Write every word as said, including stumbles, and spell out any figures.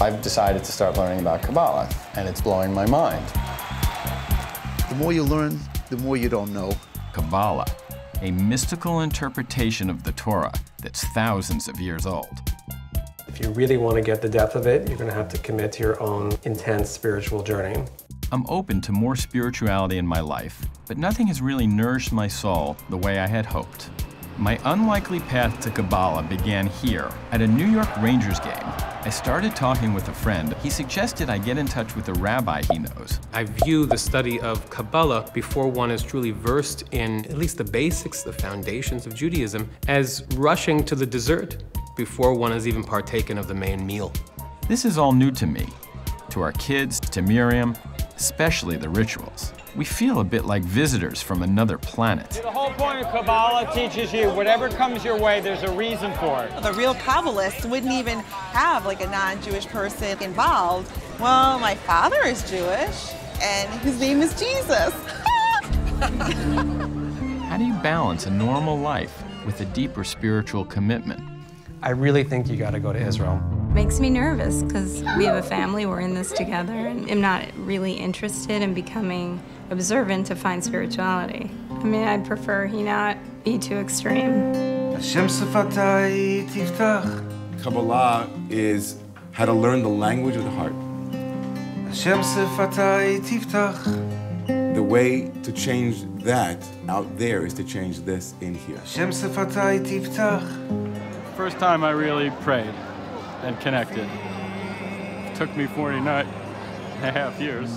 I've decided to start learning about Kabbalah, and it's blowing my mind. The more you learn, the more you don't know. Kabbalah, a mystical interpretation of the Torah that's thousands of years old. If you really want to get the depth of it, you're going to have to commit to your own intense spiritual journey. I'm open to more spirituality in my life, but nothing has really nourished my soul the way I had hoped. My unlikely path to Kabbalah began here, at a New York Rangers game. I started talking with a friend. He suggested I get in touch with a rabbi he knows. I view the study of Kabbalah, before one is truly versed in at least the basics, the foundations of Judaism, as rushing to the dessert before one has even partaken of the main meal. This is all new to me, to our kids, to Miriam, especially the rituals. We feel a bit like visitors from another planet. The whole point of Kabbalah teaches you whatever comes your way, there's a reason for it. The real Kabbalists wouldn't even have like a non-Jewish person involved. Well, my father is Jewish, and his name is Jesus. How do you balance a normal life with a deeper spiritual commitment? I really think you gotta go to Israel. Makes me nervous because we have a family, we're in this together, and I'm not really interested in becoming observant to find spirituality. I mean, I'd prefer he not be too extreme. Kabbalah is how to learn the language of the heart. The way to change that out there is to change this in here. First time I really prayed and connected. It took me forty-nine and a half years.